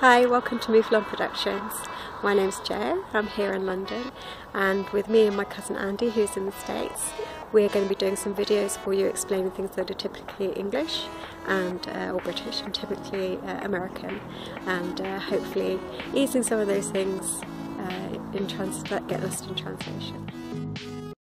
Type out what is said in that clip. Hi, welcome to Mouflon Productions. My name's Jo, I'm here in London, and with me and my cousin Andy, who's in the States, we're going to be doing some videos for you explaining things that are typically English and or British and typically American, and hopefully easing some of those things get lost in translation.